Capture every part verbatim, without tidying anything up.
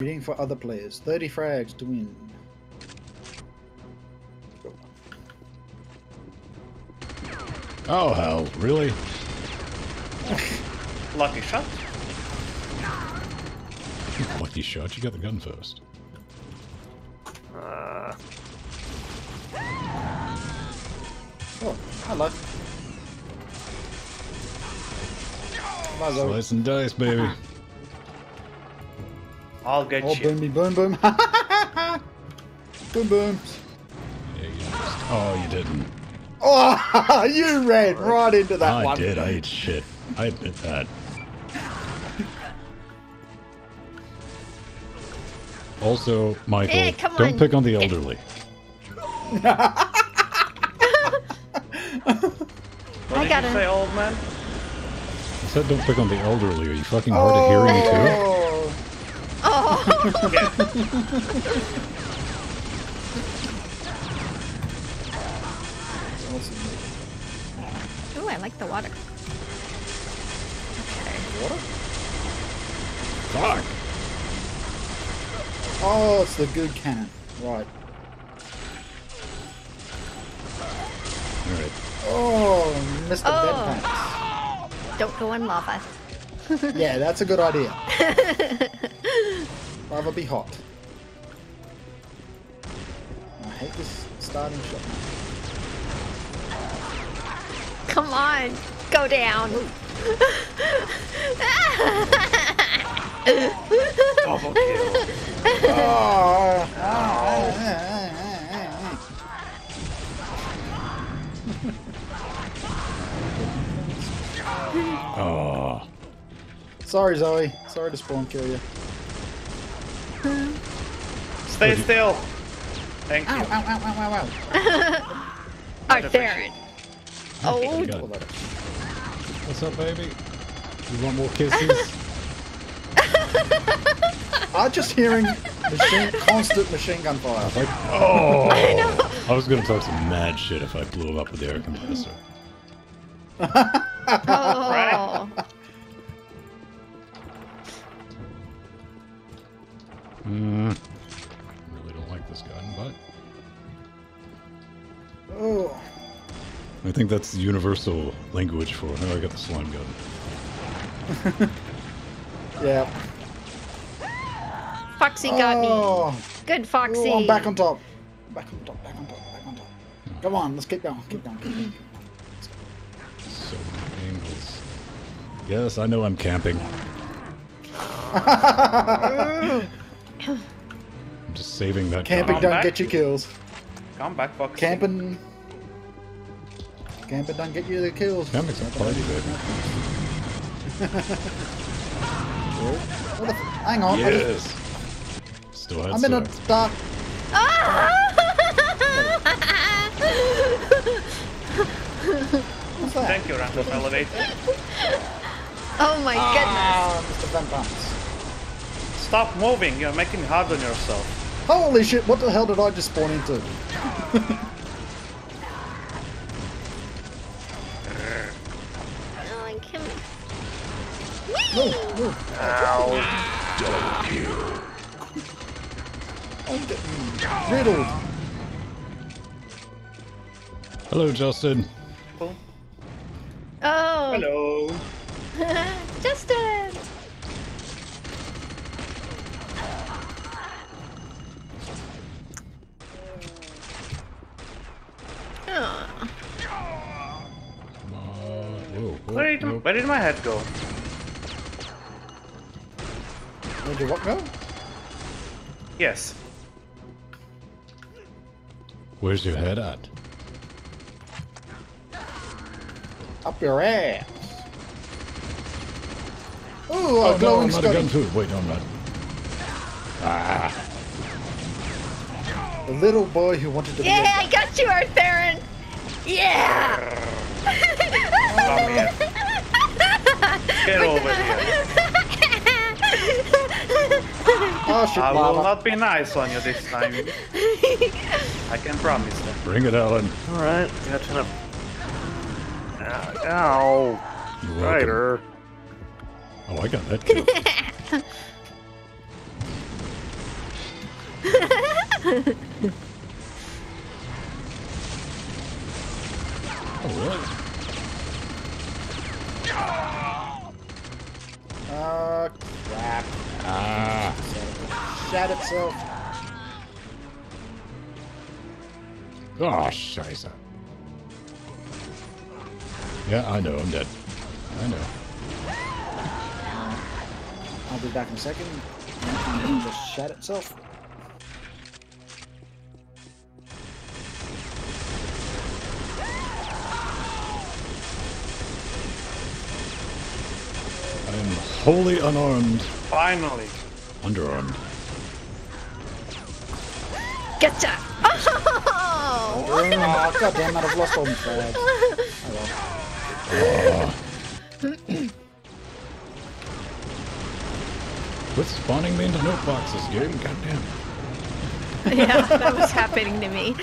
Reading for other players. thirty frags to win. Oh hell, really? Lucky shot. Lucky shot, you got the gun first. Uh... Oh, hello. Slice and dice, baby. I'll get oh, you. Oh, boom, boom, boom. Boom, boom. Yeah, you just... Oh, you didn't. Oh, you ran right into that I one. I did, I ate shit. I admit that. Also, Michael, hey, don't on. pick on the elderly. What did I got you him. say, old man? I said don't pick on the elderly. Are you fucking hard oh. of hearing too? Oh! Yeah. Ooh, I like the water. Okay. Water? Fuck! Oh, it's the good cannon. Right. Alright. Oh, Mister Oh. Bedpants. Don't go in lava. Yeah, that's a good idea. Lava be hot. I hate this starting shot. Come on, go down. Double kill. Oh. Oh. Oh. Sorry, Zoe. Sorry to spawn kill you. Stay still. Thank ow, you. Ow, ow, ow, ow, ow. Alright, Darren. Oh. What's up, baby? You want more kisses? I'm just hearing machine, constant machine gun fire. I like, oh! I know. I was gonna talk some mad shit if I blew him up with the air compressor. Oh! Mm. Really don't like this gun, but oh! I think that's the universal language for how I got the slime gun. Yeah. Foxy got oh. me. Good Foxy. Oh, I'm back on top. Back on top, back on top, back on top. Oh. Come on, let's keep going, keep going, keep going. So many angles. Yes, I know I'm camping. I'm just saving that. Camping don't get you kills. Come back, Foxy. Camping. Camping don't get you the kills. Camping's a party, baby. What the f hang on. Yes. Just... Still I'm sorry. in a dark. What's that? Thank you, random elevator. Oh my ah, goodness. Mister Vampires. Stop moving. You're making it hard on yourself. Holy shit! What the hell did I just spawn into? No, no. Ow. Double kill. I'm getting riddled. Hello, Justin. Oh. Hello. Justin. Oh. Come on. Whoa, whoa, where, did, where did my head go? Where did what go? Yes. Where's your head at? Up your ass. Ooh, oh, a glowing no, I'm not a gun too. Wait, no, I'm not. Ah. The little boy who wanted to be. Yeah, I got you, Arthuran. Yeah. Come here. Get over here. Oh, shit, I will not be nice on you this time. I can promise that. Bring it, Alan. Alright, catching up. Ow. Rider. Oh, I got that kill. Oh, really? Uh, crap. Ah. Shat itself. Oh, scheiße. Yeah, I know, I'm dead. I know. I'll be back in a second. And just shat itself. I'm wholly unarmed. Finally. Underarmed. Getcha! Oh! Oh, God damn, I've lost all my flags. Oh, well. Oh. Quit spawning me into note boxes, game. Goddamn. Yeah, that was happening to me.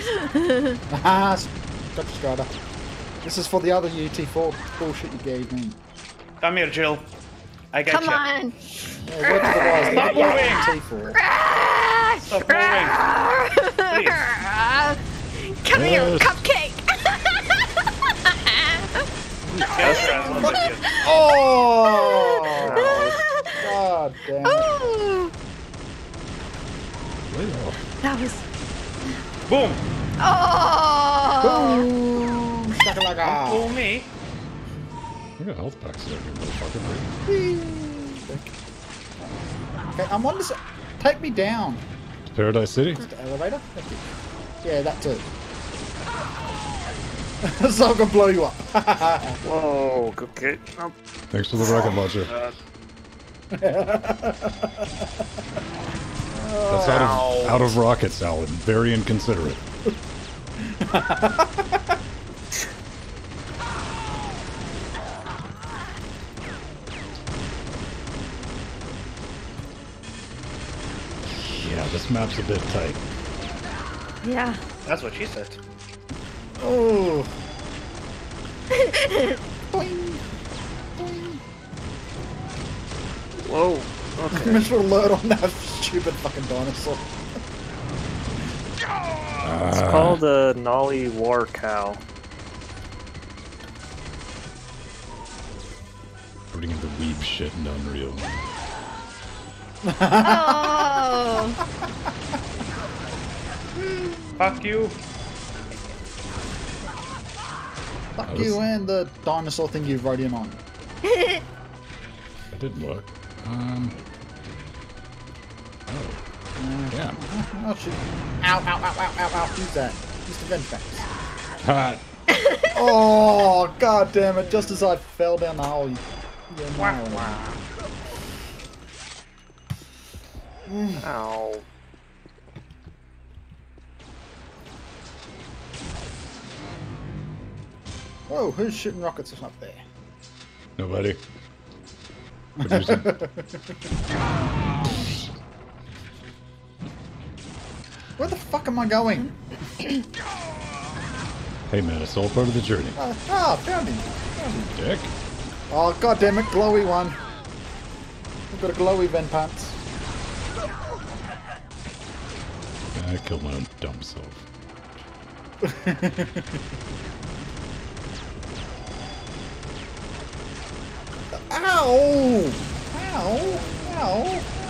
Ah, stop Strata. This is for the other U T four bullshit you gave me. Come here, Jill. I got you. Come on. Yeah, stop moving. Stop moving. Please. Come yes. here, cupcake. Yes, oh. God damn. Oh. That was. Boom. Oh. Boom. Shakalaka. Don't fool me. I got health packs there, you motherfucker. Okay, I'm on this. Take me down. Paradise City? Just the elevator? Thank you. Yeah, that too. So I'm gonna blow you up. Whoa, okay. Nope. Thanks for the rocket launcher. Uh, That's out of, out of rockets, Alan. Very inconsiderate. This map's a bit tight. Yeah. That's what she said. Oh. Boing. Boing. Whoa. Okay. Mister Load on that stupid fucking dinosaur. Uh, it's called the Nali War Cow. Putting in the weeb shit in Unreal. Oh. Fuck you. Fuck was... you and the dinosaur thing you rode him on. It didn't work. Um. Oh. Uh, yeah. Oh, shoot. Ow, ow, ow, ow, ow, ow. Who's that? Mister Venfax. Alright. Oh, god damn it. Just as I fell down the hole. You... Wow, wow. Mm. Ow. Whoa, who's shooting rockets up there? Nobody. Where the fuck am I going? Hey man, it's all part of the journey. Ah, uh, oh, found him. Found him. Dick. Oh, goddammit, glowy one. We've got a glowy Venpants. I killed my own dumb self. Ow! Ow! Ow!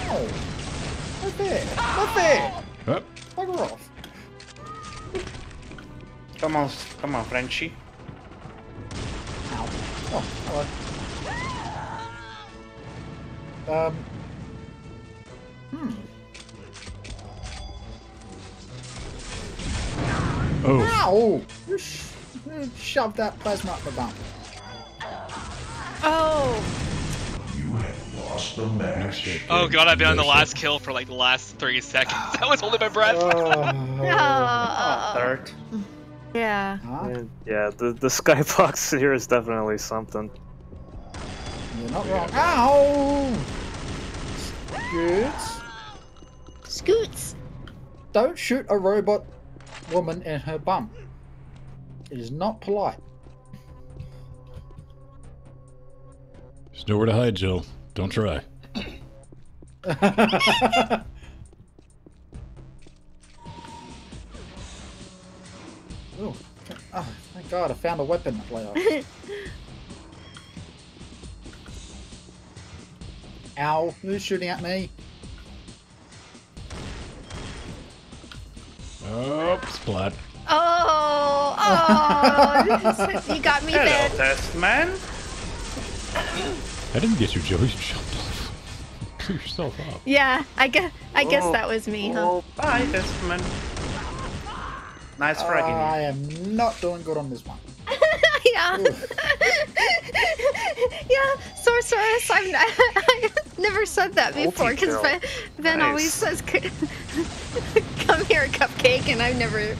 Ow! Right there! Right there! Huh? Bugger off! Come on, come on, Frenchie. Ow. Oh, hello. Um. Hmm. Oh. Ow! You, sh you shoved that plasma up the bump. Oh! You have lost the match. Oh god, I've been on the last kill for like the last three seconds. I was holding my breath. Uh, no. Third. Yeah. Huh? Yeah, the, the skybox here is definitely something. You're not wrong. Ow! Scoots. Scoots. Don't shoot a robot woman and her bum. It is not polite. There's nowhere to hide, Jill. Don't try. God, I found a weapon to play off. Ow, who's shooting at me? Oh, blood. Oh, oh, you got me there. Hello, test man. I didn't get you, Joey. You jumped off. Blew yourself up. Yeah, I guess, I oh, guess that was me, oh, huh? Bye, test man. Nice uh, fragging. I am not doing good on this one. Yeah. Yeah, sorceress. I've, I've never said that before because Ben, Ben nice. always says, "Come here, cupcake," and I've never,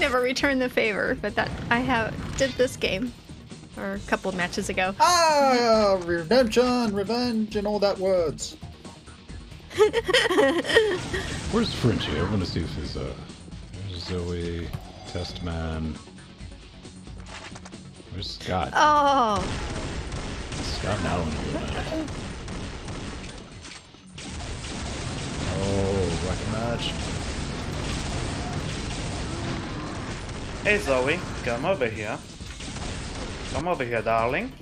never returned the favor. But that I have did this game, or a couple of matches ago. Ah, redemption, revenge, and all that words. Where's French here? I want to see if his uh, Zoe, test man. Where's Scott? Oh! Scott now in here. Oh, rocket match. Hey Zoe, come over here. Come over here, darling.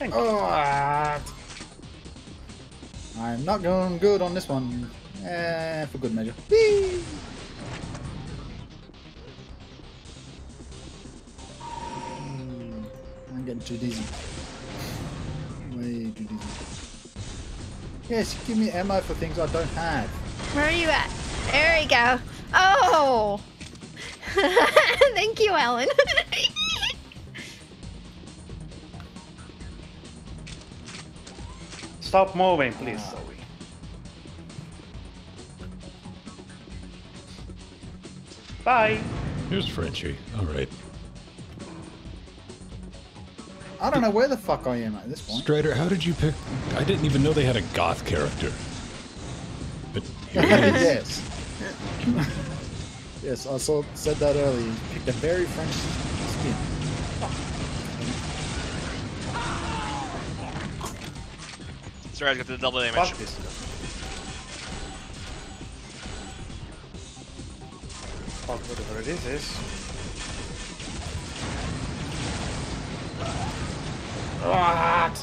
Thank oh, you. Uh, I'm not going good on this one. Eh, for good measure. Whee! Getting too dizzy. Way too dizzy. Yes, give me ammo for things I don't have. Where are you at? There we go. Oh! Thank you, Ellen. Stop moving, please. Uh, Bye. Here's Frenchie. Alright. I don't know where the fuck I am at this point. Strider, how did you pick? I didn't even know they had a goth character. But here it is. Yes. Yes, I saw, said that earlier. You picked a very French skin. Oh. Sorry, I got the double damage. Fuck this. Fuck whatever it is. is. What?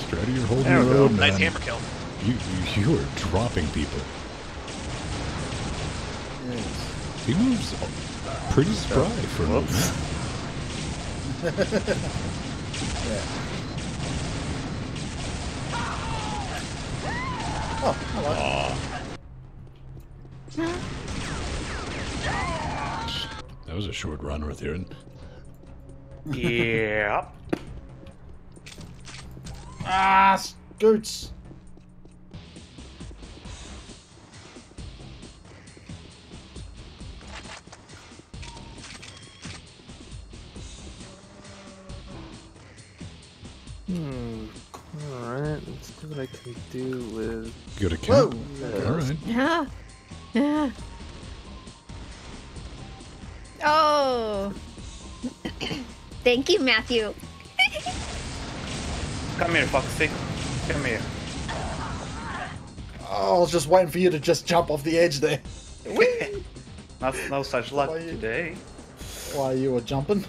Strata, you're holding your own, man. Nice hammer kill. You, you, you are dropping people. Yes. He moves pretty spry for a little bit. Yeah. Oh, hello. Aww. That was a short run right there. Yeah. Ah, scoots. Hmm. All right. Let's see what I can do with. Go to camp. Whoa. All right. Yeah. Yeah. Oh, thank you, Matthew. Come here, Foxy. Come here. Oh, I was just waiting for you to just jump off the edge there. Not, no such luck Why today. Why you were jumping?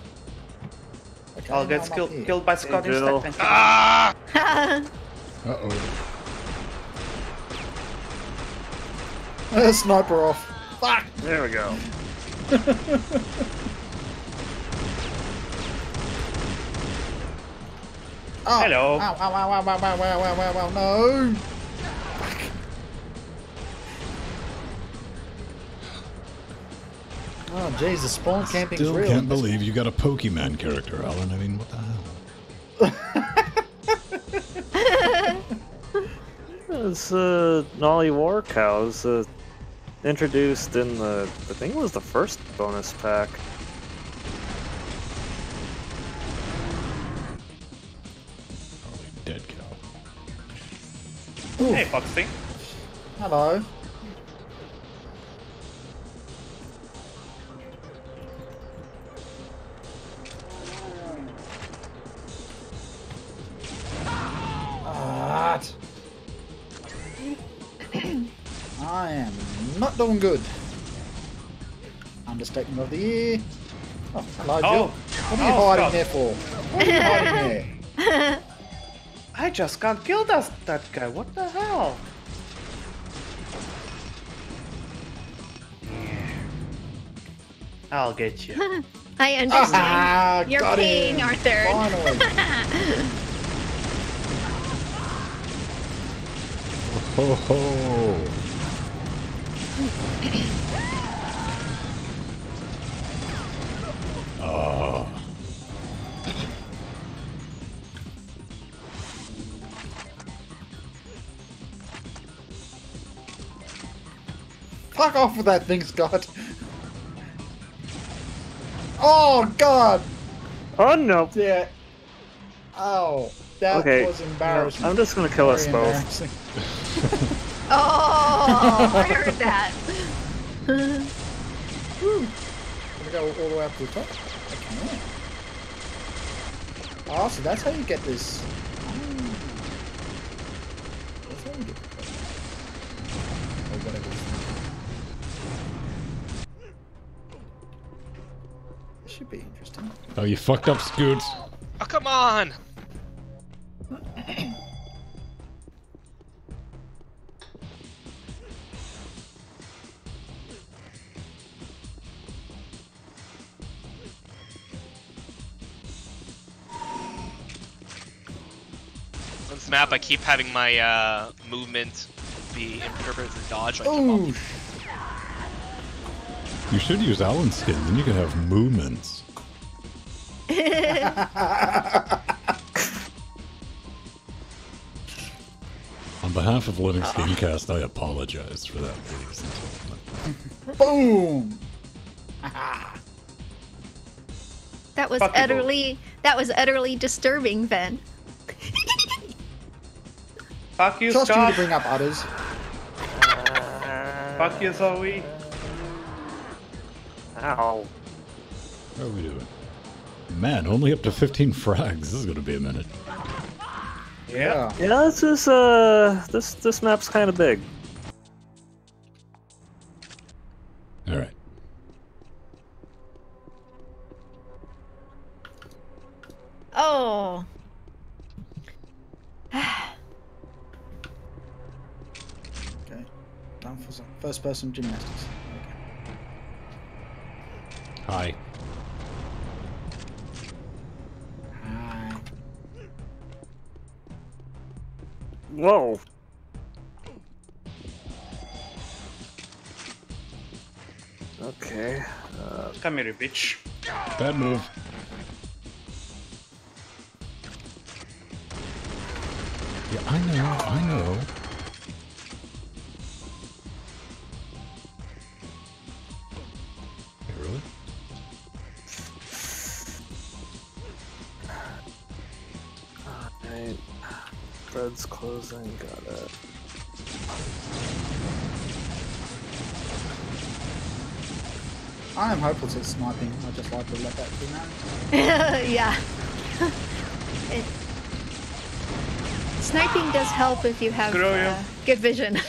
Okay, I'll get killed, killed by Scott in a second. Ah! Uh-oh. Sniper off. Fuck! There we go. Oh. Hello. Ow, ow, ow, ow, ow, ow, ow, ow, ow, ow, ow, no. Oh, Jesus, spawn camping's real. Still can't believe you got a Pokemon character, Alan. I mean, what the hell? It's uh, Nali War Cow. Uh, Introduced in the, I think it was the first bonus pack. Probably dead cow. Ooh. Hey, Foxy. Hello. not doing good. Understatement of the year. Oh, hello, Jill. What are you oh, hiding God. there for? What are you hiding there? I just can't kill that, that guy. What the hell? I'll get you. I understand ah, your pain, him. Arthur. Ho ho! Oh. Fuck off with that thing, Scott. Oh God! Oh no! Yeah. Oh, that okay. was embarrassing. I'm just gonna kill us both. Oh, I heard that. Woo. Gonna go all the way up to the top. Okay. Oh, so that's how you get this. That's how you get this. Oh, whatever. Should be interesting. Oh, you fucked up, Scoots. Oh, come on! On this map, I keep having my uh, movement be interpreted as a dodge. Like oh. You should use Alan's skin, then you can have movements. On behalf of Linux GameCast, I apologize for that, ladies and gentlemen. Boom! That was Fuckable. utterly, that was utterly disturbing, Ben. Fuck you, Scott. Trust you to bring up others. Uh, fuck you, Zoe. Ow. How are we doing? Man, only up to fifteen frags. This is gonna be a minute. Yeah. Yeah, this is uh this this map's kinda big. Alright. Oh. Okay. Time for some first person gymnastics. Hi. Hi. Whoa. Okay. Uh, Come here, bitch. Bad move. Yeah, I know. I know. Red's closing, got it. I am hopeless at sniping, I just like to let that be known. Yeah. It... Sniping does help if you have uh, good vision. Oh,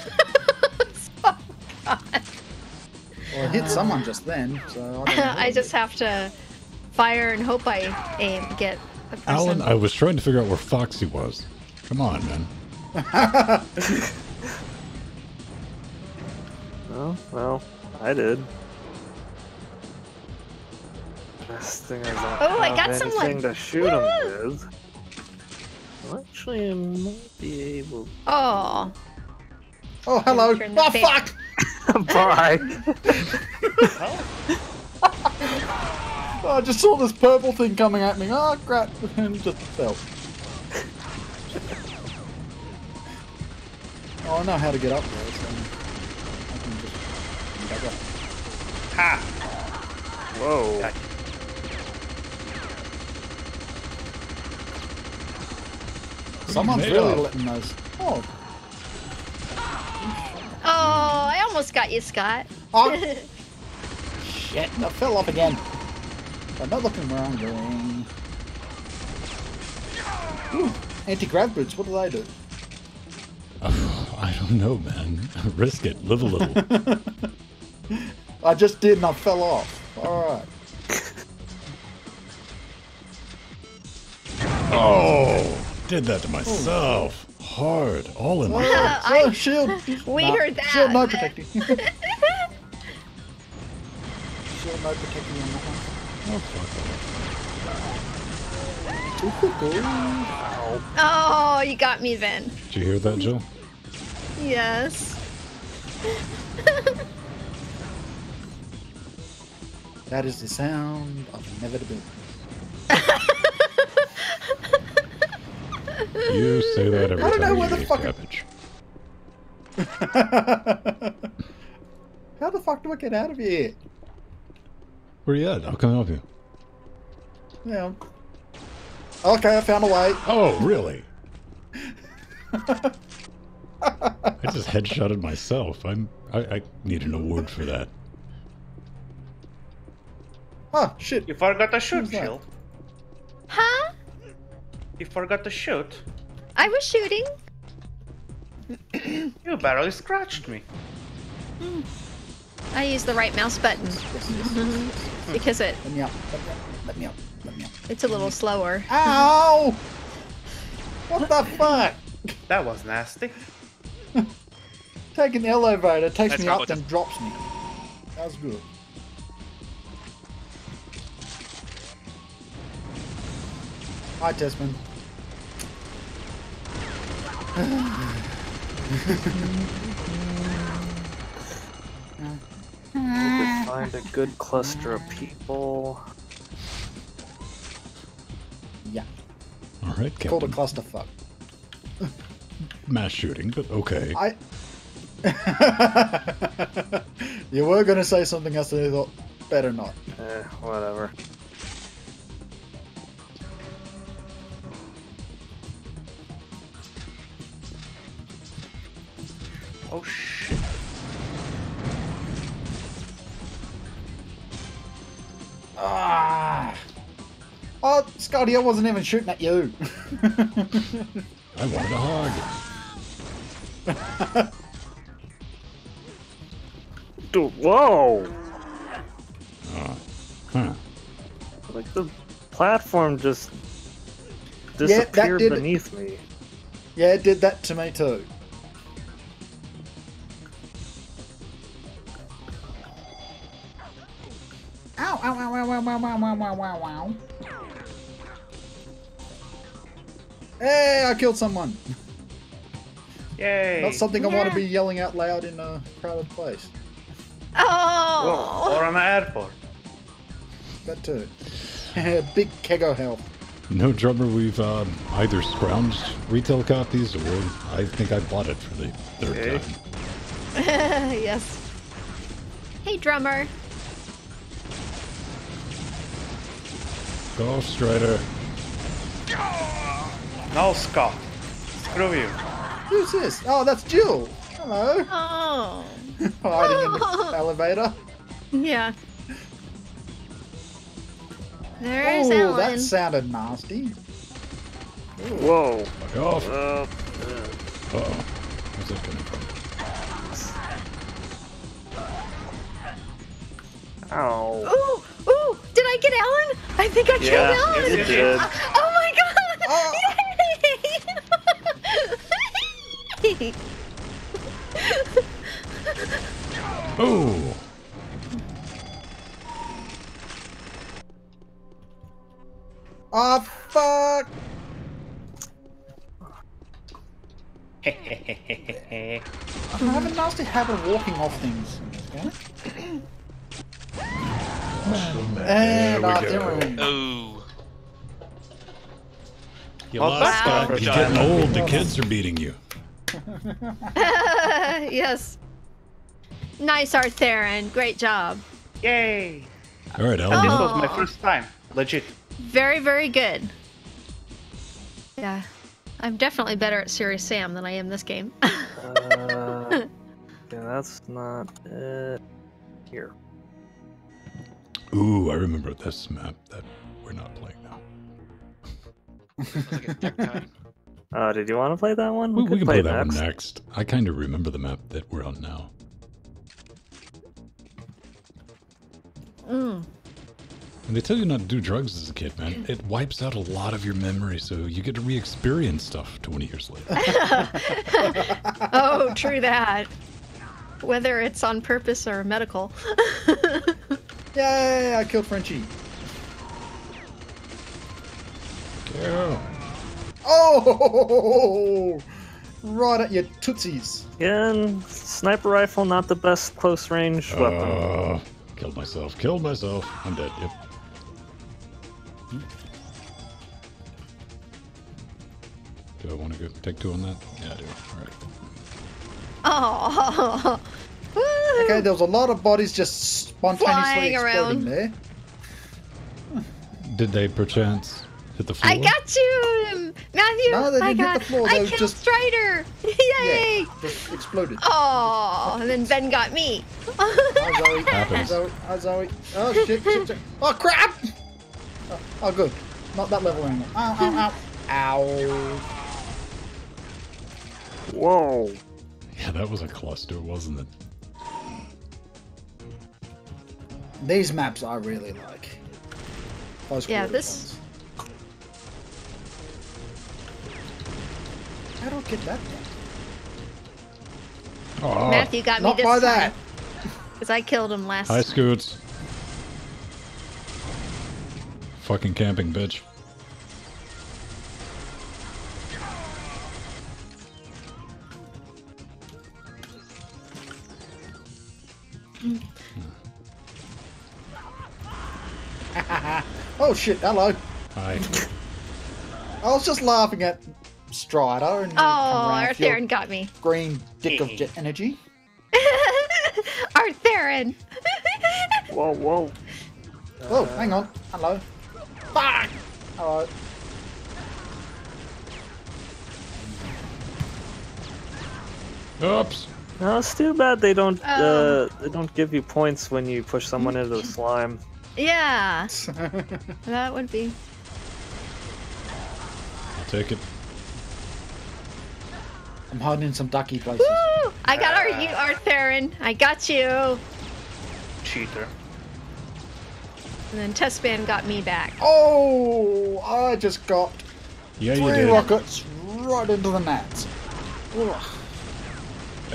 God. Well, I hit someone just then, so I don't know. I just have to fire and hope I aim, get a person. Alan, I was trying to figure out where Foxy was. Come on, man. Well, well, I did. Best thing I got. Oh, I got someone to shoot him with. Well, actually, I might be able. Oh. Oh, hello. Oh, fuck. Bye. Oh, I just saw this purple thing coming at me. Oh, crap! And just fell. Oh, I know how to get up there, so I can just back up. Ha! Whoa. God. Someone's really up. letting those. Oh. Oh, I almost got you, Scott. Oh. Shit, I fell up again. I'm not looking where I'm going. Anti-grav boots, what do they do? I don't know, man. Risk it. Live a little. I just did and I fell off. All right. Oh, did that to myself. Oh. Hard. All in one. Wow, oh, shield. We not, heard that. Shield not protecting. Shield not protecting on the house. Oh, fuck. Oh, you got me, Vin. Did you hear that, Jill? Yes. That is the sound of inevitability. You say that every I don't time know, you the fuck cabbage. How the fuck do I get out of here? Where you at? How can I help you? Yeah. Okay, I found a way. Oh, really? I just headshotted myself. I'm. I, I need an award for that. Huh? Shit! You forgot to shoot, Jill. Huh? You forgot to shoot. I was shooting. You barely scratched me. Mm. I used the right mouse button. Mm-hmm. Because it. Let me up. Let me up. Let me up. It's a little slower. Ow! What the fuck? That was nasty. Taking the elevator takes That's me up and drops me. That was good. Hi, Desmond. We could find a good cluster of people. Yeah. All right, Captain. Called a clusterfuck. Mass shooting, but okay. I. You were gonna say something else, and I thought better not. Eh, whatever. Oh shit. Ah! Oh, Scotty, I wasn't even shooting at you. I wanted a hug. Dude, whoa! Uh, huh. Like the platform just disappeared yeah, beneath it. me. Yeah, it did that to me too. Ow, ow, ow, ow, ow, ow, ow, ow, ow, ow. Hey, I killed someone. Yay. Not something yeah. I want to be yelling out loud in a crowded place. Oh. Whoa. Or on the airport. That too. Big keggo health. No drummer, we've uh, either scrounged retail copies or I think I bought it for the third hey. time. Yes. Hey, drummer. Go, Strider. No, Scott. Screw you. Who's this? Oh, that's Jill. Hello. Oh. Hiding oh. in the elevator. Yeah. There's Ellen. Oh, that sounded nasty. Ooh. Whoa. Fuck off. Uh oh. Where's that coming from? Ow. Ooh. Ooh, did I get Ellen? I think I yeah, killed Ellen. You did. Uh, oh my god! Oh. Yay! Oh. Oh fuck! I have a nasty habit of walking off things. Okay? Awesome. And I didn't Oh. You well, lost wow. You're getting old. The kids are beating you. uh, yes. Nice art, Theron. Great job. Yay. All right, Ellen. Oh. This was my first time. Legit. Very, very good. Yeah. I'm definitely better at Serious Sam than I am this game. uh, yeah, that's not it. Here. Ooh, I remember this map that we're not playing now. Uh, did you want to play that one? We, we, we can play, play that next. one next. I kind of remember the map that we're on now. Mm. And they tell you not to do drugs as a kid, man. It wipes out a lot of your memory, so you get to re-experience stuff twenty years later. Oh, true that. Whether it's on purpose or medical. Yay, I killed Frenchie. Yeah. Oh! Right at your tootsies. Yeah, and sniper rifle, not the best close-range uh, weapon. Killed myself, killed myself. I'm dead, yep. Do I want to go take two on that? Yeah, I do. All right. Oh. Woo. Okay, there was a lot of bodies just spontaneously exploding there. Did they perchance hit the floor? I got you, Matthew. No, they didn't hit the floor. I killed just... Strider. Yay! Yeah, just exploded. Oh, and then Ben got me. Hi Zoe. Hi Zoe. Hi Zoe. Oh shit, shit, shit. Oh crap! Oh, oh good. Not that level anymore. Ow, ow, ow. Ow. Whoa. Yeah, that was a cluster, wasn't it? These maps I really like. Close yeah, this. Ones. I don't get that thing. Oh, Matthew got me this by that. Because I killed him last time. Hi, Scoots. Fucking camping, bitch. Oh shit, hello. Hi. I was just laughing at Strider. And oh, Arthuran got me. Green dick of jet energy. Arthuran. Whoa, whoa. Uh, oh, hang on. Hello. Fuck! Hello. Oops. No, it's too bad they don't um, uh, they don't give you points when you push someone into the slime. Yeah. That would be. I'll take it. I'm hiding in some ducky places. Woo! I got our you Arthuran. I got you. Cheater. And then Testman got me back. Oh, I just got yeah, three you did. rockets right into the net. Ugh.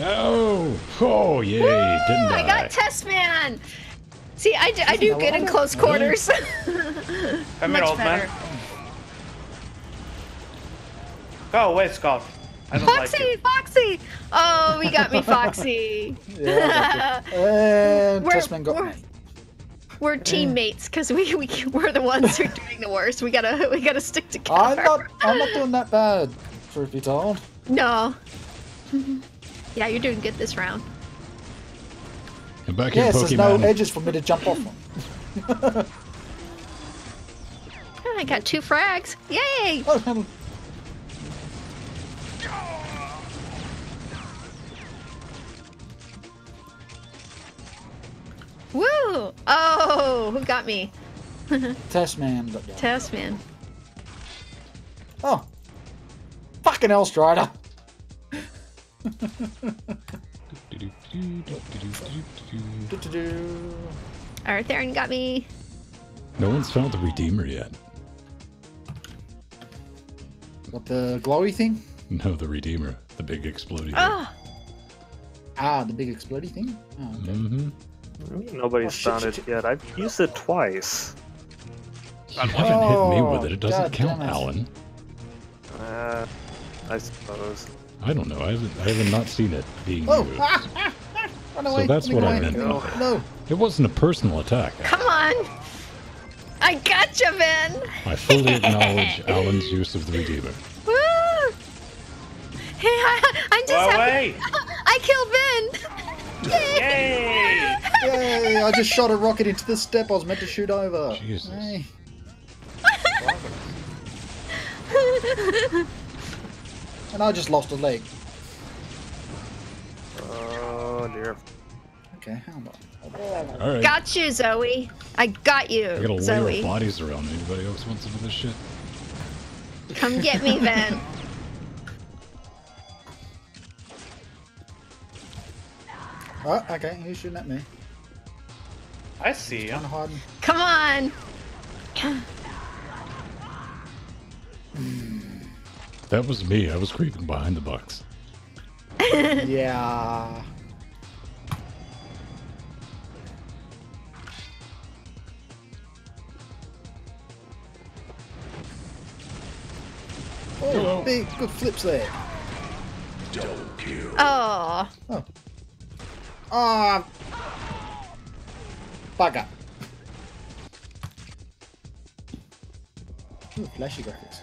Oh, oh, yay! Woo! Didn't I? I got Testman. See, I do, I do good in close quarters. I'm an old man. Go away, Scott. I don't Foxy, like it. Foxy! Oh, we got me, Foxy. Yeah, and we're, Testman got we're, me. We're teammates because we we we're the ones who are doing the worst. We gotta we gotta stick together. I'm not I'm not doing that bad, truth be told. No. Yeah, you're doing good this round. And back yes, in Pokemon. There's no edges for me to jump off on. I got two frags. Yay! Oh, woo! Oh, who got me? Testman. Testman. Oh. Fucking hell, Strider. Arthuran got me. No one's found the Redeemer yet. What, the glowy thing? No, the Redeemer. The big explodey oh. thing. Ah, the big explodey thing? Oh, okay. Mm-hmm. Nobody's oh, shit, found shit. it yet. I've used it twice. You haven't oh, hit me with it. It doesn't God count, it. Alan. Uh, I suppose. I don't know. I haven't, I haven't not seen it being Whoa. used. Ah, ah, ah. Run away. So that's Let what I meant. No. no. It wasn't a personal attack. Come on. I got you, Ben. I fully acknowledge Alan's use of the Redeemer. Woo! Hey, I, I'm just happy. I killed Ben. Yay! Yay! Yay! I just shot a rocket into the step I was meant to shoot over. Jesus. Hey. And I just lost a leg. Oh dear. Okay, how about? All right. Got you, Zoe. I got you. I got a Zoe. layer of bodies around me. Anybody else want some of this shit? Come get me, Ben. Oh, okay. Who's shooting at me? I see you. Come on! That was me. I was creeping behind the box. Yeah. Oh, big, good flips there. Don't kill. Oh. Oh. Oh. Bugger. Ooh, flashy graphics.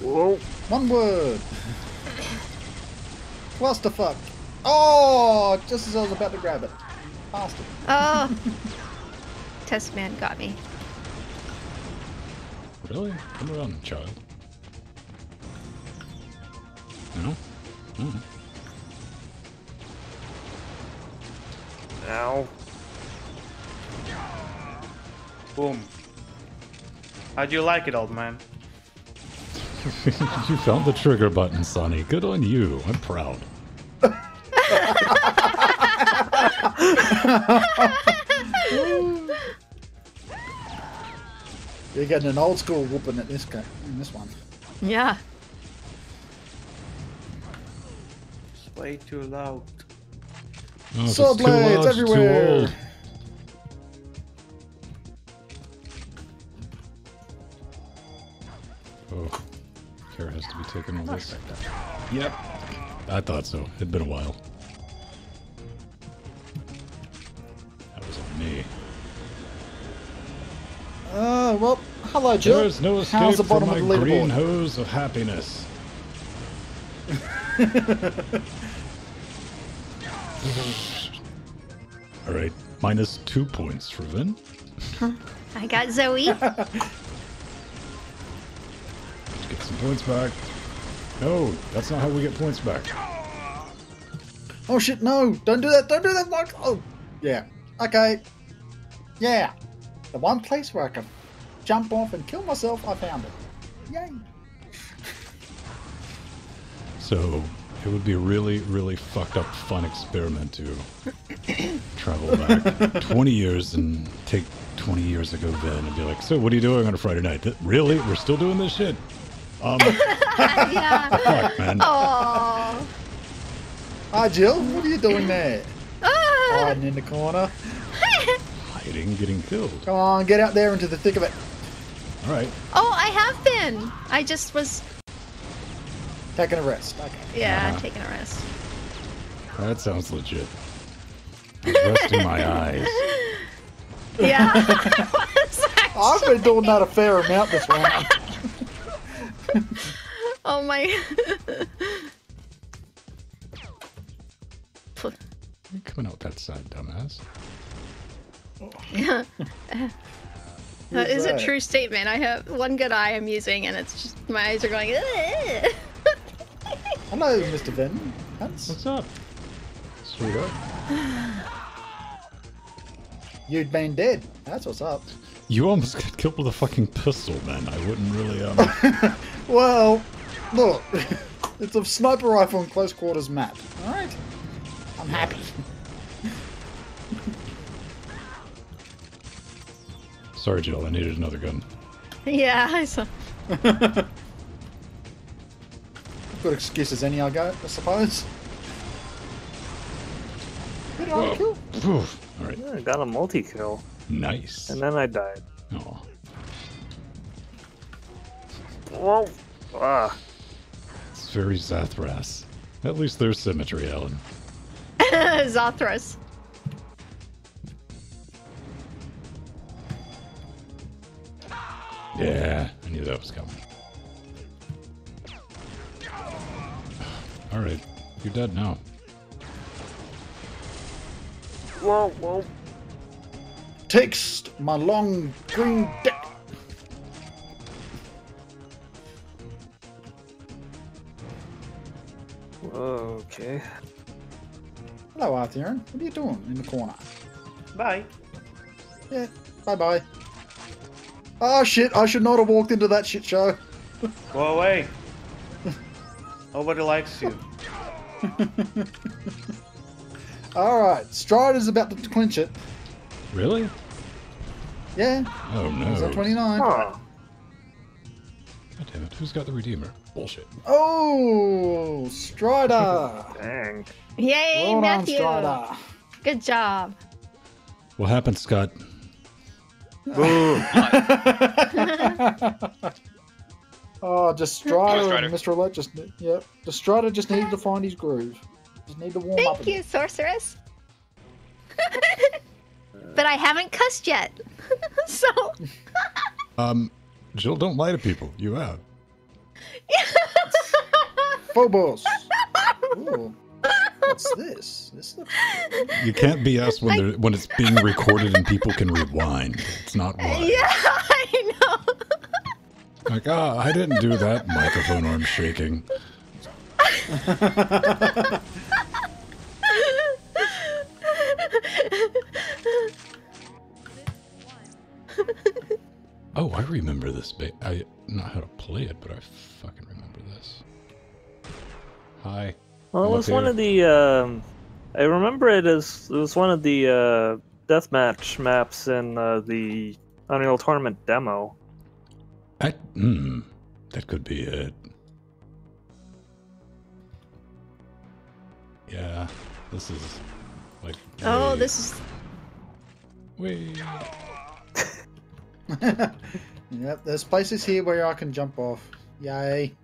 Whoa. One word. What the fuck? Oh, just as I was about to grab it. Bastard. Oh. Test man got me. Really? Come around, child. No? Mm. Ow. Boom. How'd you like it, old man? You found the trigger button, Sonny. Good on you. I'm proud. You're getting an old school whooping at this guy, in this one. Yeah. It's way too loud. Oh, Sword blades large, everywhere. Oh, care has to be taken all this. Yep. I thought so. It'd been a while. That was on me. Uh, well, hello, Jill. There is no escape How's the bottom from my of the green hose of happiness. All right, minus two points for Vin. Huh. I got Zoe. Let's get some points back. No, that's not how we get points back. Oh shit! No, don't do that! Don't do that, Mark. Oh, yeah. Okay. Yeah. The one place where I can jump off and kill myself, I found it. Yay! So, it would be a really, really fucked up fun experiment to travel back twenty years and take twenty years ago then and be like, so what are you doing on a Friday night? Really? We're still doing this shit? Um, yeah. Fuck, man. Aww. Hi, Jill. What are you doing there? Ah. Hiding in the corner. Getting killed. Come on, get out there into the thick of it. All right. Oh, I have been. I just was taking a rest. Okay. Yeah, uh-huh. Taking a rest. That sounds legit. I was resting my eyes. Yeah. I was actually... I've been doing that a fair amount this round. Oh my. You're coming out that side, dumbass. That is a true statement. I have one good eye I'm using, and it's just my eyes are going. Hello, Mister Ben. Hans. What's up? Sweetheart. You'd been dead. That's what's up. You almost got killed with a fucking pistol, man. I wouldn't really. Um... well, look, it's a sniper rifle in close quarters map. All right, I'm happy. Sorry, Jill, I needed another gun. Yeah, I saw. Good excuse as any I got, I suppose. Good on kill. Alright. Yeah, I got a multi kill. Nice. And then I died. Aw. Whoa. Ah. It's very Zathras. At least there's symmetry, Alan. Zathras. Yeah, I knew that was coming. Alright, you're dead now. Whoa, whoa. Taste my long green dick. Okay. Hello, Arthurin. What are you doing in the corner? Bye. Yeah, bye-bye. Oh shit, I should not have walked into that shit show. Go away. Nobody likes you. Alright, Strider's about to clinch it. Really? Yeah. Oh no. He's at twenty-nine. Huh. God damn it, who's got the Redeemer? Bullshit. Oh, Strider! Dang. Yay, well Matthew! Done, good job. What happened, Scott? Boom! Oh, just Strider, Strider. And Mister Alert just, yep. Just Strider just needed to find his groove. Just need to warm Thank up. Thank you, again. Sorceress. But I haven't cussed yet, so. um, Jill, don't lie to people. You out. Phobos. Ooh. What's this? This looks good. You can't B S when I... when it's being recorded and people can rewind. It's not wise. Yeah, I know. Like, ah, oh, I didn't do that. Microphone arm shaking. Oh, I remember this. Ba I not how to play it, but I fucking remember this. Hi. Well, it was here. One of the. Um, I remember it as it was one of the uh, deathmatch maps in uh, the Unreal Tournament demo. I, mm, that could be it. Yeah, this is like. Way... Oh, this is. Way. Yep, there's places here where I can jump off. Yay.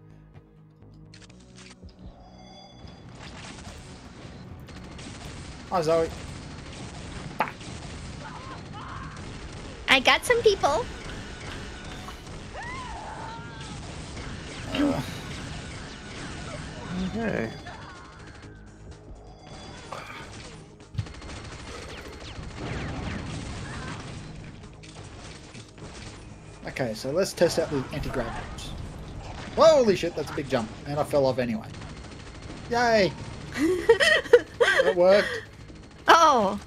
Hi, Zoe. Bah. I got some people. Uh. Okay. Okay, so let's test out the anti-grav moves. Holy shit, that's a big jump. And I fell off anyway. Yay! That worked. Oh!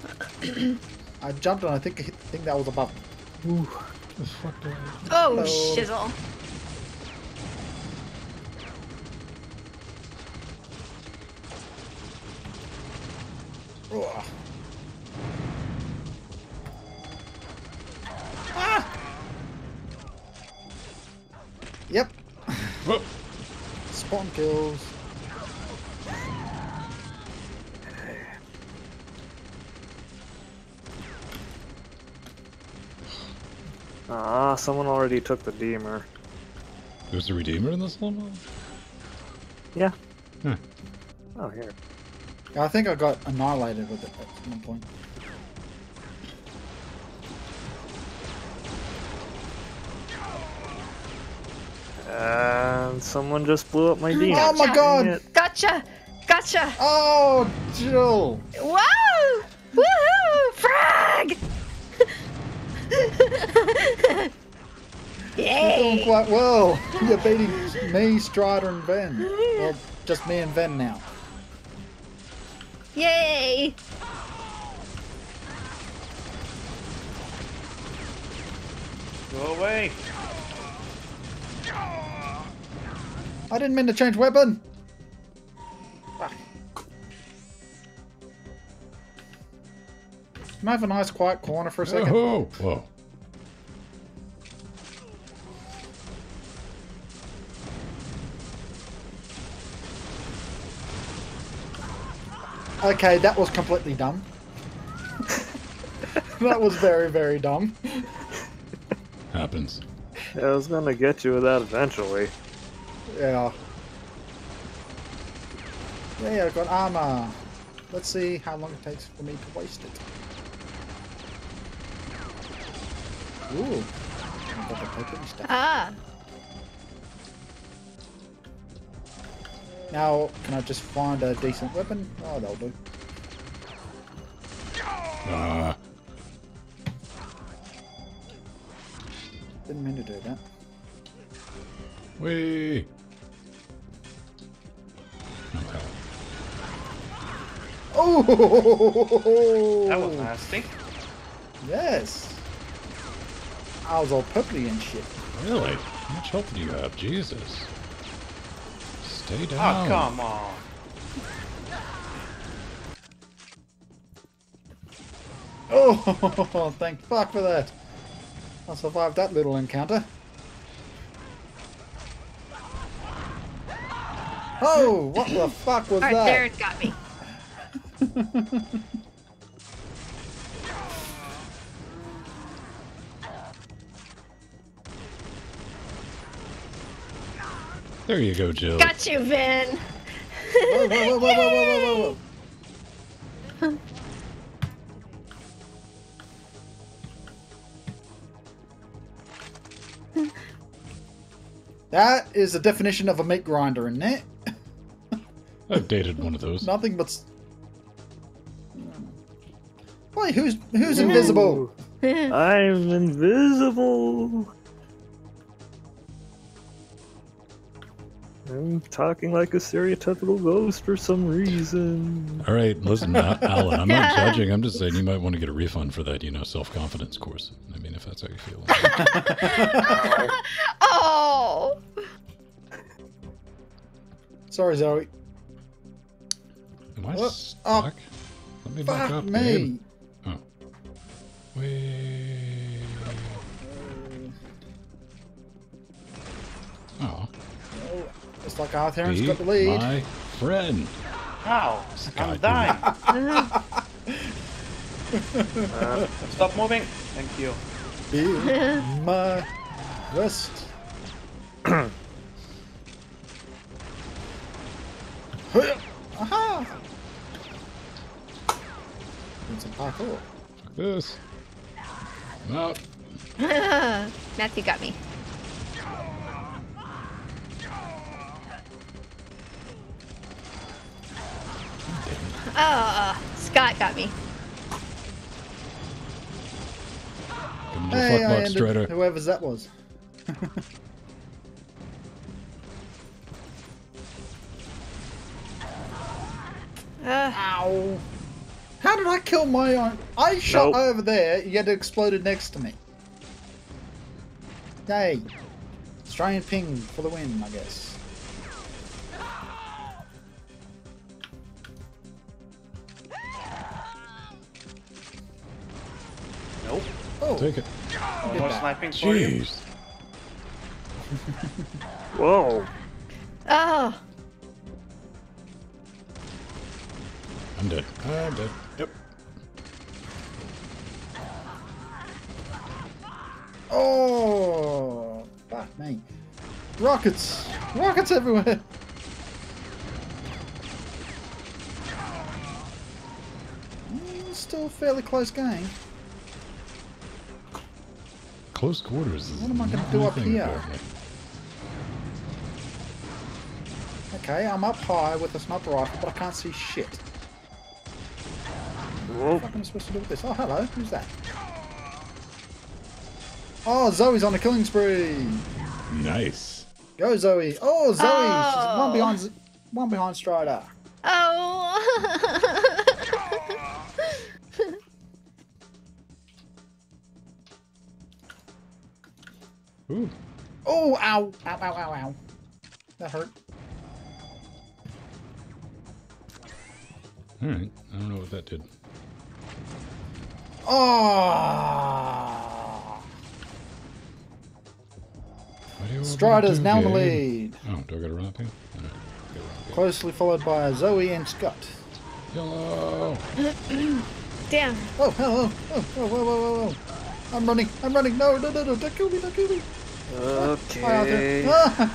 I jumped and I think I hit the thing that was above me. Ooh. This fucked away. Oh, shizzle. Ugh. Ah! Yep. Whoa. Spawn kills. Ah, uh, someone already took the Redeemer. There's a Redeemer in this level? Yeah. Huh. Oh, here. I think I got annihilated with it at one point. And someone just blew up my Redeemer. Gotcha. Oh my god! Gotcha! Gotcha! Oh, Jill! Whoa! Woohoo! Frag! Yay. You're doing quite well. You're beating me, Strider, and Ben. Well, just me and Ben now. Yay! Go away! I didn't mean to change weapon. Can I have a nice quiet corner for a second? Oh, whoa. Okay, that was completely dumb. That was very, very dumb. Happens. I was gonna get you with that eventually. Yeah. Yeah, I've got armor. Let's see how long it takes for me to waste it. Ooh. I've got the paper stuff. Ah. Now, can I just find a decent weapon? Oh, that'll do. Ah. Didn't mean to do that. Whee! Okay. Oh! That was nasty. Yes! I was all purpley and shit. Really? How much health do you have? Jesus. Stay down. Oh, come on. Oh, thank fuck for that. I survived that little encounter. Oh, what the fuck was that? Alright, there it got me. There you go, Jill. Got you, Vin. Whoa, whoa, whoa, whoa, whoa, whoa, whoa, whoa. That is the definition of a meat grinder, isn't it? I've dated one of those. Nothing but. Why? Who's who's Ooh. invisible? I'm invisible. I'm talking like a stereotypical ghost for some reason. All right, listen, Alan, I'm not judging. I'm just saying you might want to get a refund for that, you know, self-confidence course. I mean, if that's how you feel. Oh. Sorry, Zoe. Am I what? stuck? Oh, Let me fuck back up, me. Babe. Oh. Wait. Oh. It's like Arthur's got the lead. My friend. Ow! I'm dying. uh, stop moving. Thank you. Be my guest. Aha! Need some parkour. Fuck this. I'm out. Matthew got me. Oh, uh, Scott got me. Hey, I ended whoever's that was. uh, Ow. How did I kill my own? I shot nope. over there, yet it exploded next to me. Yay. Australian ping for the win, I guess. Oh. Take it. Oh, more sniping for you. Whoa. Oh. I'm dead. I'm dead. Yep. Oh. Fuck me. Rockets. Rockets everywhere. Still a fairly close game. Close quarters. What am I going to do up here? Okay, I'm up high with a sniper rifle, but I can't see shit. Whoa. What the fuck am I supposed to do with this? Oh, hello. Who's that? Oh, Zoe's on a killing spree. Nice. Go, Zoe. Oh, Zoe. Oh. She's one behind, Z one behind Strider. Oh. Ooh. Oh, ow, ow, ow, ow, ow. That hurt. Alright, I don't know what that did. Oh! Strider's now in the lead. Oh, do I gotta run up here? No, gotta run up here. Closely followed by Zoe and Scott. Hello! Damn. Oh, hello! Oh, whoa, whoa, whoa, whoa, whoa. I'm running, I'm running, no, no, no, no, don't kill me, don't kill me. Okay. Ah,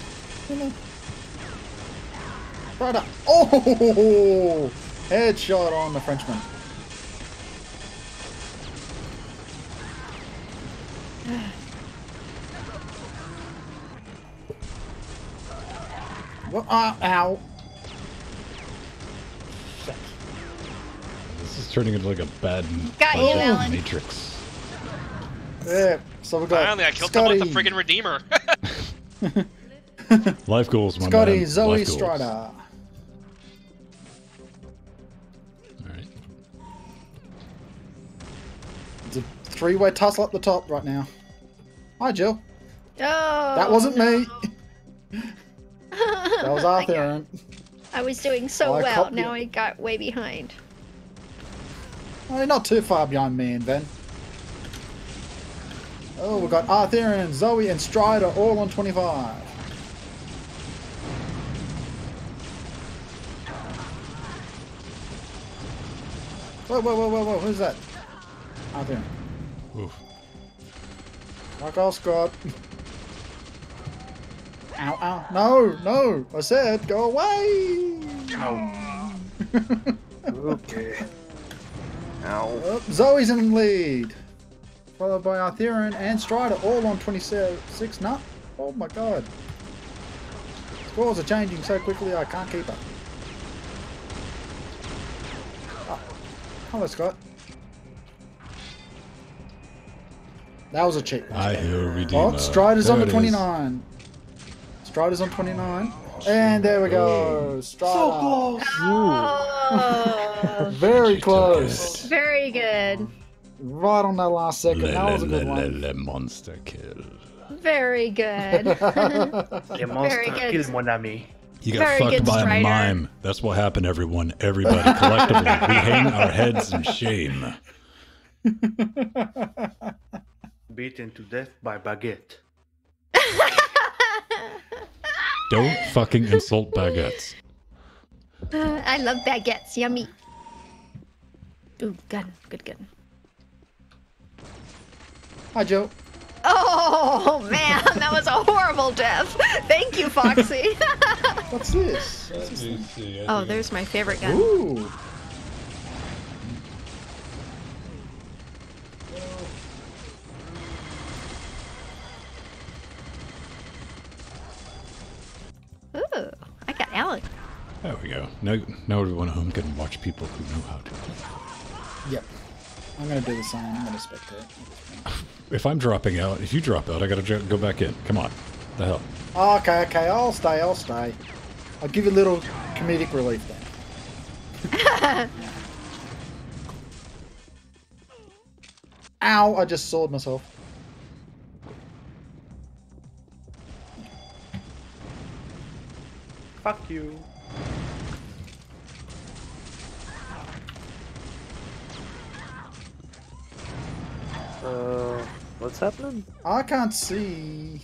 right up. Oh, headshot on the Frenchman. Well, uh, ow. Shit. This is turning into like a bad oh. Matrix. Yeah, so we got Finally, I killed Scotty. Them with the friggin' Redeemer. Life goals, my Scotty, man. Zoe, Life Strider. All right. It's a three-way tussle up the top right now. Hi, Jill. Oh, that wasn't no. me. that was Arthur. I, I was doing so I well. Now you. I got way behind. Well, you're not too far behind me and Ben. Oh, we've got Arthur and Zoe and Strider all on twenty-five. Whoa, whoa, whoa, whoa, whoa, who's that? Arthur. Oof. Fuck off, Scott. Ow, ow. No, no. I said go away. Ow. Okay. Ow. Oh, Zoe's in the lead. Followed by Arthurian and Strider, all on twenty-six. No. Oh my god. Scores are changing so quickly I can't keep up. Oh. Hello, Scott. That was a cheat. I hear Redeemer. Oh, Strider's there on the twenty-nine. Strider's on twenty-nine. And there we go. Strider. So close. Oh. Very close. Very good. Right on that last second. Le, that was a good le, one. Le, le monster kill. Very good. Le monster good. Kill, mon ami. You got Very fucked by Strider. A mime. That's what happened, everyone. Everybody collectively. We hang our heads in shame. Beaten to death by baguette. Don't fucking insult baguettes. Uh, I love baguettes. Yummy. Ooh, gun. Good gun. Hi, Joe. Oh, man. That was a horrible death. Thank you, Foxy. What's this? What's this see, oh, there's my favorite gun. Ooh. Ooh, I got Alec. There we go. Now, now everyone at home can watch people who know how to play. Yep. I'm going to do the same. I'm going to spectate. If I'm dropping out, if you drop out, I got to go back in. Come on. What the hell? Oh, okay, okay. I'll stay. I'll stay. I'll give you a little comedic relief then. Ow, I just sawed myself. Fuck you. Uh, what's happening? I can't see.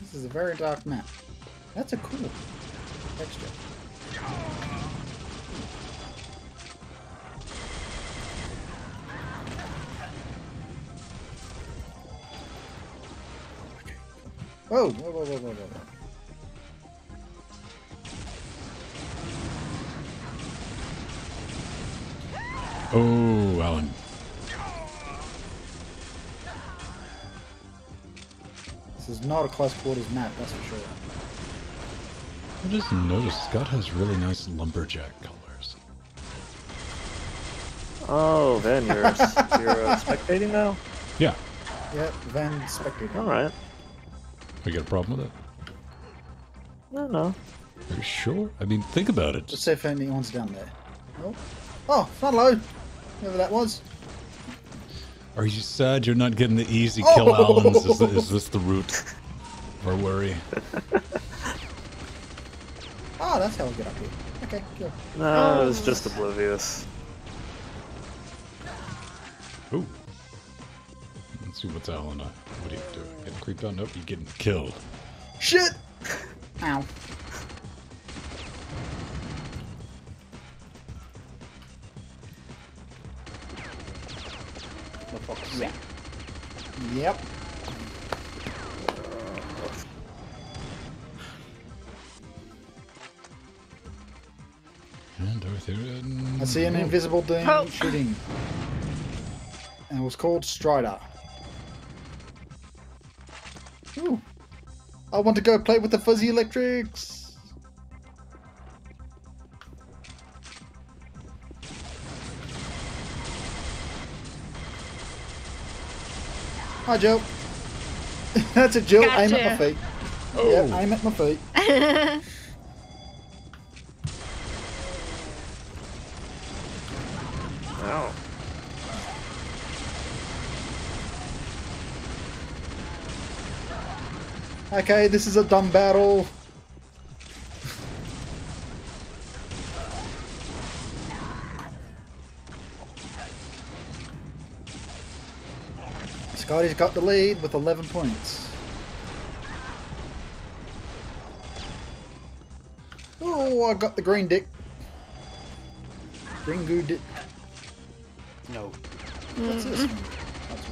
This is a very dark map. That's a cool texture. Okay. Whoa, whoa, whoa, whoa, whoa, whoa. Oh, Alan. This is not a close quarters map, that's for sure. I just noticed Scott has really nice lumberjack colors. Oh, Van, you're, you're uh, spectating now? Yeah. Yep, Van spectating. Alright. We got a problem with it? No, no. Are you sure? I mean, think about it. Let's see if anyone's down there. Nope. Oh, not low. Whoever that was. Are you sad you're not getting the easy kill, oh. Allens? Is, is this the root? Or worry? Oh, that's how we get up here. Okay, cool. No, oh. It's just oblivious. Ooh. Let's see what's Allen. What are you doing? Getting creeped on? Nope, you're getting killed. Shit! Ow. Yeah. Yep. And Arthurian. I see an invisible thing oh. shooting. And it was called Strider. Ooh. I want to go play with the fuzzy electrics. Hi, Jill. That's a Jill. Gotcha. Aim at my feet. Oh. Yeah, aim at my feet. Ow. Okay, this is a dumb battle. Scotty's got the lead with eleven points. Oh, I got the green dick. Gringo dick. No. Mm-hmm. What's this one? That's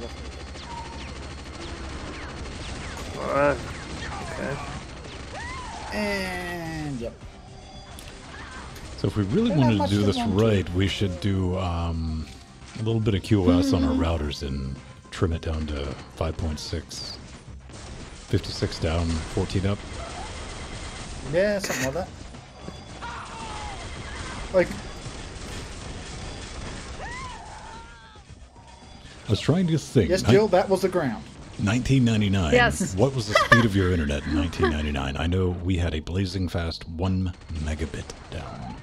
rough. Alright. Okay. And yep. So if we really wanted to do this right, we should do um, a little bit of Q O S mm-hmm. on our routers and trim it down to five point six. fifty-six down, fourteen up. Yeah, something like that. Like... I was trying to think. Yes, Jill, that was the ground. nineteen ninety-nine. Yes. What was the speed of your internet in nineteen ninety-nine? I know we had a blazing fast one megabit down.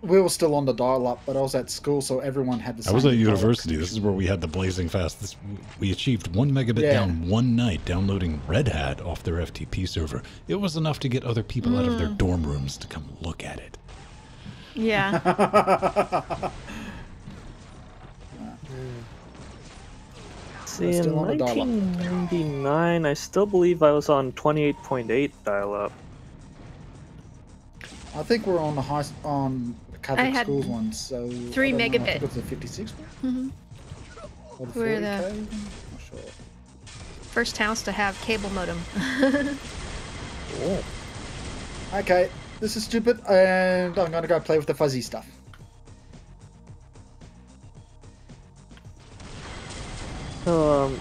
We were still on the dial-up, but I was at school, so everyone had the same. I was at university. This is where we had the blazing fast. This, we achieved one megabit yeah. down one night, downloading Red Hat off their F T P server. It was enough to get other people mm. out of their dorm rooms to come look at it. Yeah. See, in nineteen ninety-nine, I still believe I was on twenty-eight point eight dial-up. I think we're on the high on the Catholic schools one, so three megabit. Know, I think it's a fifty-six one. Mm-hmm. Or the we're the I'm not sure. First house to have cable modem. Cool. Okay, this is stupid, and I'm gonna go play with the fuzzy stuff. Um,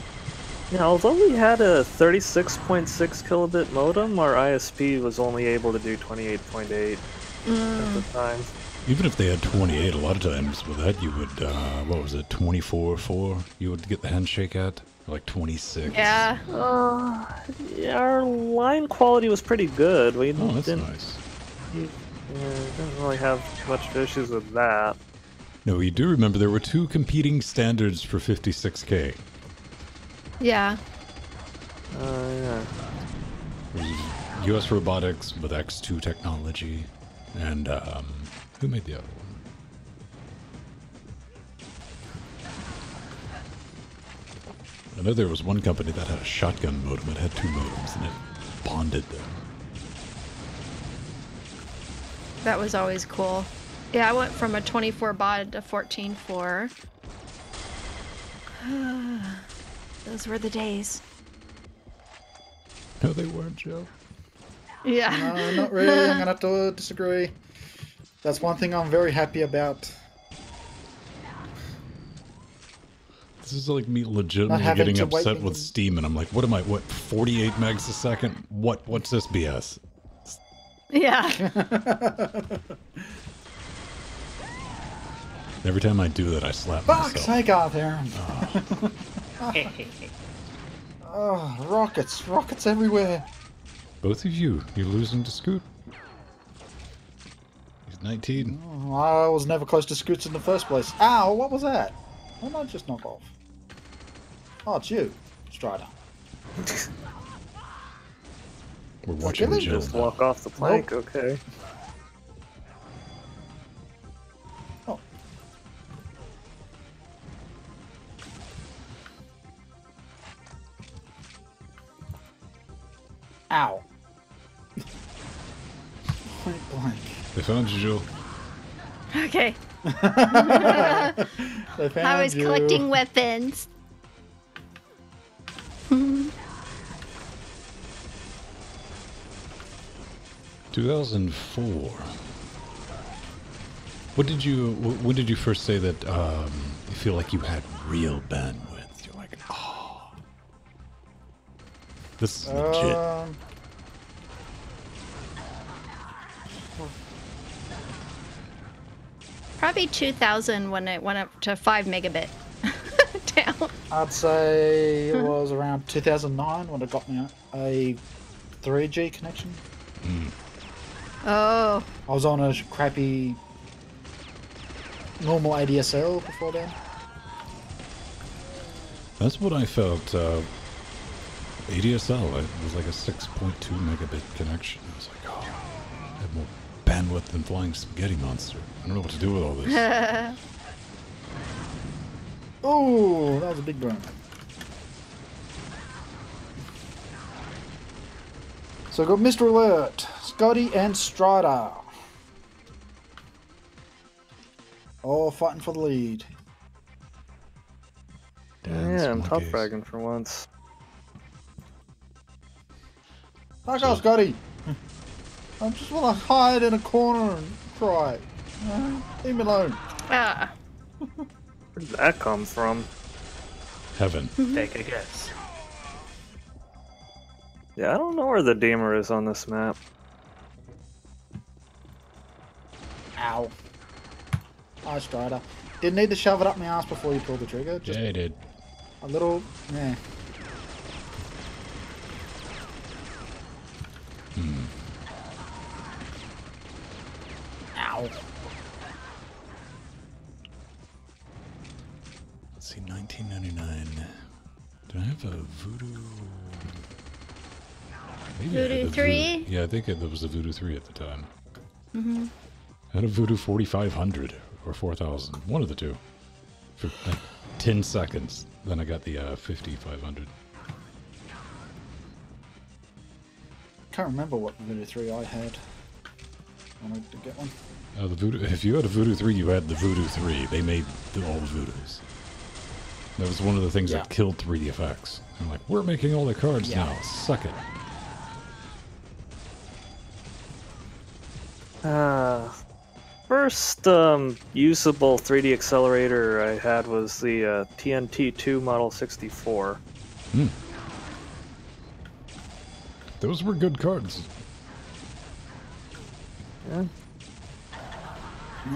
now, although we had a thirty-six point six kilobit modem, our I S P was only able to do twenty-eight point eight mm. at the time. Even if they had twenty-eight, a lot of times with that you would, uh, what was it, twenty-four point four you would get the handshake at? Like twenty-six. Yeah. Uh, yeah, our line quality was pretty good. We oh, that's didn't, nice. We, yeah, didn't really have much issues with that. No, you do remember there were two competing standards for fifty-six K. Yeah. Uh, yeah. There's U S Robotics with X two technology, and um, who made the other one? I know there was one company that had a shotgun modem. It had two modems, and it bonded them. That was always cool. Yeah, I went from a twenty-four baud to fourteen point four. Those were the days. No, they weren't, Joe. Yeah. No, not really. I'm gonna have to disagree. That's one thing I'm very happy about. This is like me legitimately getting upset with Steam, and I'm like, what am I? What? forty-eight megs a second? What? What's this B S? Yeah. Every time I do that, I slap Fox, myself. I got there. Oh. Oh, rockets, rockets everywhere. Both of you, you're losing to Scoot. He's nineteen. Oh, I was never close to Scoots in the first place. Ow, what was that? Why did I just knock off? Oh, it's you, Strider. We're watching Jill just now. Walk off the plank, nope. Okay. Ow. Point blank. They found you, Jill. Okay. They found I was you. Collecting weapons. two thousand four. What did you, when did you first say that um, you feel like you had real bandwidth? You're like, oh. This is legit. Um, Probably two thousand when it went up to five megabit down. I'd say it was around two thousand nine when it got me a three G connection. Mm. Oh. I was on a crappy normal A D S L before then. That's what I felt. Uh, A D S L, it was like a six point two megabit connection. I was like, oh, I have more bandwidth than flying spaghetti monster. I don't know what to do with all this. Oh, that was a big burn. So go Mister Alert, Scotty and Strada. All fighting for the lead. Dance yeah, I'm top bragging for once. Fuck off, Scotty! I just want to hide in a corner and cry. Uh, leave me alone. Ah. Where did that come from? Heaven. Take a guess. Yeah, I don't know where the Redeemer is on this map. Ow. Hi, Strider. Didn't need to shove it up my ass before you pulled the trigger. Just yeah, you did. A little, yeah. Hmm. Ow. Let's see, nineteen ninety-nine. Do I have a Voodoo? Maybe Voodoo three? Voodoo. Yeah, I think it was the Voodoo three at the time. Mm-hmm. I had a Voodoo forty-five hundred or four thousand, one of the two, for like ten seconds. Then I got the uh, fifty-five hundred. Can't remember what Voodoo three I had. I wanted to get one. Uh, the Voodoo, if you had a Voodoo three, you had the Voodoo three. They made the, all the Voodoos. That was one of the things yeah. that killed three D F X. I'm like, we're making all the cards yeah. now. Suck it. Uh, first um, usable three D accelerator I had was the uh, T N T two Model sixty-four. Mm. Those were good cards. Yeah.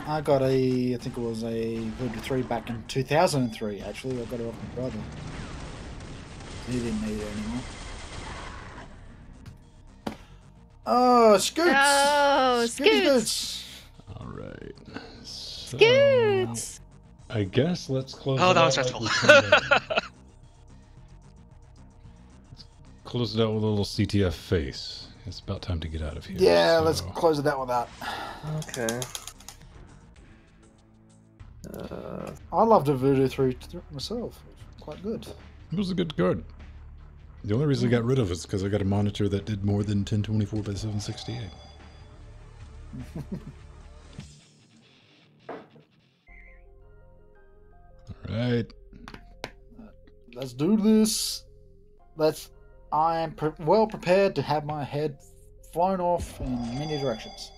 I got a, I think it was a Voodoo three back in two thousand three, actually. I got it off my brother. He didn't need it anymore. Oh, Scoots! Oh, Scoots! Scoots. Alright. So, Scoots! I guess let's close oh, it out. Oh, that was stressful. Let's close it out with a little C T F face. It's about time to get out of here. Yeah, so. Let's close it out with that. Okay. Uh, I loved a Voodoo three myself. Quite good. It was a good card. The only reason I got rid of it is because I got a monitor that did more than ten twenty-four by seven sixty-eight. Alright. Let's do this. Let's. I am pre well prepared to have my head flown off in many directions.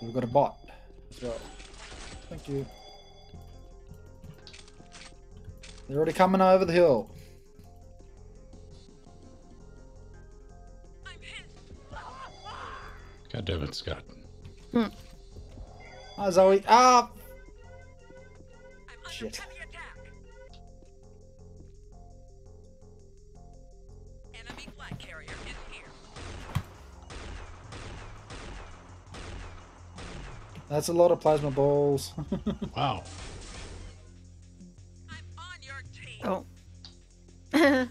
So we've got a bot. Let's go. Thank you. They're already coming over the hill. I'm hit. God damn it, Scott. Hmm. Hi, Zoe. Ah! I'm shit. Under heavy attack. Enemy flag carrier in here. That's a lot of plasma balls. Wow. Oh. No.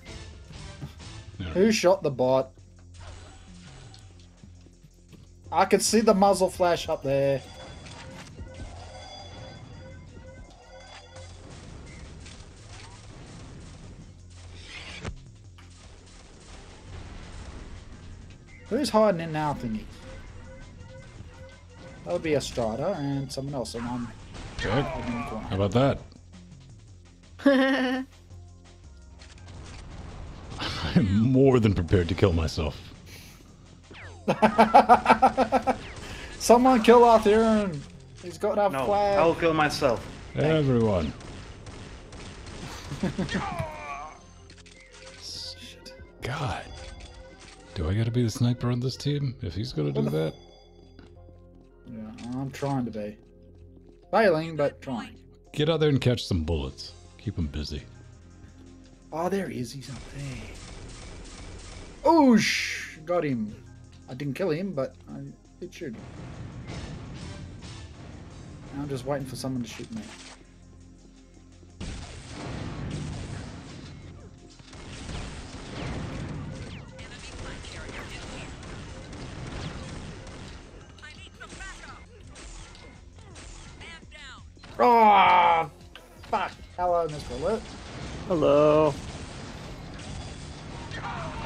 Who shot the bot? I can see the muzzle flash up there. Who's hiding in now thingy? That would be a Strider and someone else, and I'm okay. In the corner. How about that? I'm more than prepared to kill myself. Someone kill Arthurian. He's got enough no, flag. I'll kill myself. Everyone. God. Do I gotta be the sniper on this team? If he's gonna do that? Yeah, I'm trying to be. Failing, but trying. Get out there and catch some bullets. Keep him busy. Oh, there he is. He's up there. Oh, sh! Got him. I didn't kill him, but I did shoot him. I'm just waiting for someone to shoot me. Oh, fuck. Hello, Mister Lit. Hello.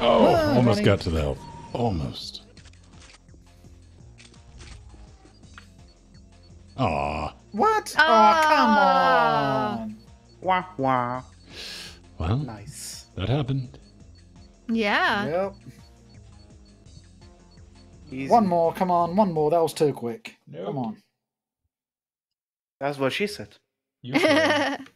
Oh, ah, almost honey. Got to the health. Almost. Aw. What? Oh, come on. Wah, wah. Well, nice. That happened. Yeah. Yep. Easy. One more, come on. One more. That was too quick. Nope. Come on. That's what she said. You